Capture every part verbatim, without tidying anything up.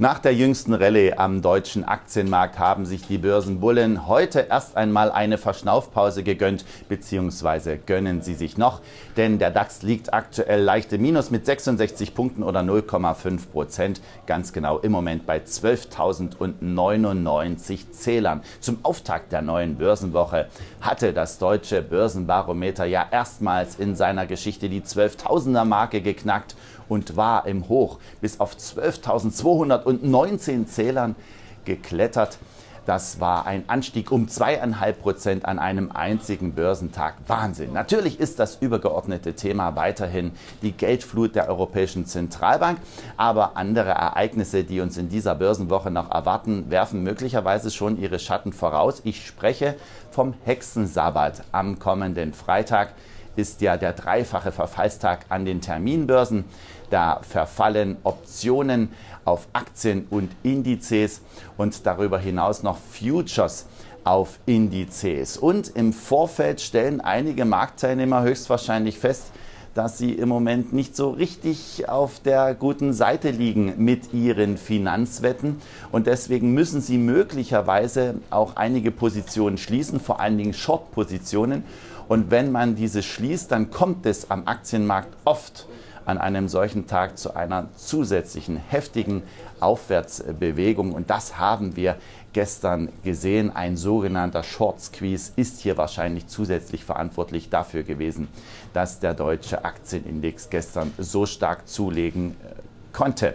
Nach der jüngsten Rallye am deutschen Aktienmarkt haben sich die Börsenbullen heute erst einmal eine Verschnaufpause gegönnt, beziehungsweise gönnen sie sich noch, denn der DAX liegt aktuell leicht im Minus mit sechsundsechzig Punkten oder null Komma fünf Prozent, ganz genau im Moment bei zwölftausendneunundneunzig Zählern. Zum Auftakt der neuen Börsenwoche hatte das deutsche Börsenbarometer ja erstmals in seiner Geschichte die zwölftausender-Marke geknackt und war im Hoch bis auf zwölftausendzweihundertneunzehn Zählern geklettert. Das war ein Anstieg um zwei Komma fünf Prozent an einem einzigen Börsentag. Wahnsinn! Natürlich ist das übergeordnete Thema weiterhin die Geldflut der Europäischen Zentralbank, aber andere Ereignisse, die uns in dieser Börsenwoche noch erwarten, werfen möglicherweise schon ihre Schatten voraus. Ich spreche vom Hexensabbat. Am kommenden Freitag ist ja der dreifache Verfallstag an den Terminbörsen. Da verfallen Optionen auf Aktien und Indizes und darüber hinaus noch Futures auf Indizes. Und im Vorfeld stellen einige Marktteilnehmer höchstwahrscheinlich fest, dass sie im Moment nicht so richtig auf der guten Seite liegen mit ihren Finanzwetten. Und deswegen müssen sie möglicherweise auch einige Positionen schließen, vor allen Dingen Short-Positionen. Und wenn man diese schließt, dann kommt es am Aktienmarkt oft an einem solchen Tag zu einer zusätzlichen heftigen Aufwärtsbewegung. Und das haben wir gestern gesehen. Ein sogenannter Short Squeeze ist hier wahrscheinlich zusätzlich verantwortlich dafür gewesen, dass der deutsche Aktienindex gestern so stark zulegen konnte.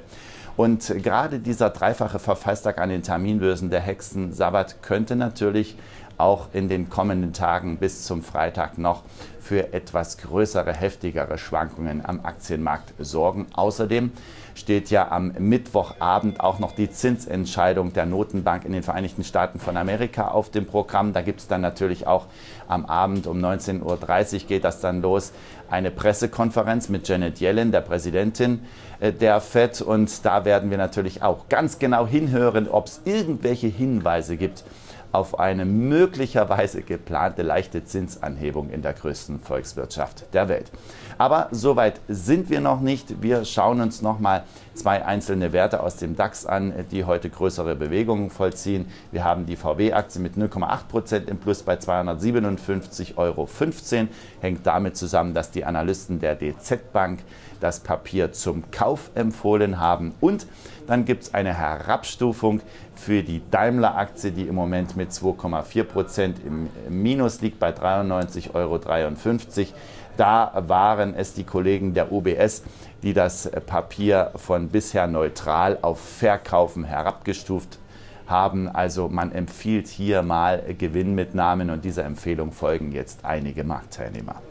Und gerade dieser dreifache Verfallstag an den Terminbörsen, der Hexensabbat, könnte natürlich auch in den kommenden Tagen bis zum Freitag noch für etwas größere, heftigere Schwankungen am Aktienmarkt sorgen. Außerdem steht ja am Mittwochabend auch noch die Zinsentscheidung der Notenbank in den Vereinigten Staaten von Amerika auf dem Programm. Da gibt es dann natürlich auch am Abend um neunzehn Uhr dreißig geht das dann los, eine Pressekonferenz mit Janet Yellen, der Präsidentin der F E D. Und da werden wir natürlich auch ganz genau hinhören, ob es irgendwelche Hinweise gibt auf eine möglicherweise geplante leichte Zinsanhebung in der größten Volkswirtschaft der Welt. Aber so weit sind wir noch nicht. Wir schauen uns nochmal zwei einzelne Werte aus dem DAX an, die heute größere Bewegungen vollziehen. Wir haben die V W-Aktie mit null Komma acht Prozent im Plus bei zweihundertsiebenundfünfzig Euro fünfzehn. Hängt damit zusammen, dass die Analysten der D Z Bank das Papier zum Kauf empfohlen haben. Und dann gibt es eine Herabstufung für die Daimler-Aktie, die im Moment mit zwei Komma vier Prozent im Minus liegt bei dreiundneunzig Euro dreiundfünfzig. Da waren es die Kollegen der U B S, die das Papier von bisher neutral auf Verkaufen herabgestuft haben. Also man empfiehlt hier mal Gewinnmitnahmen und dieser Empfehlung folgen jetzt einige Marktteilnehmer.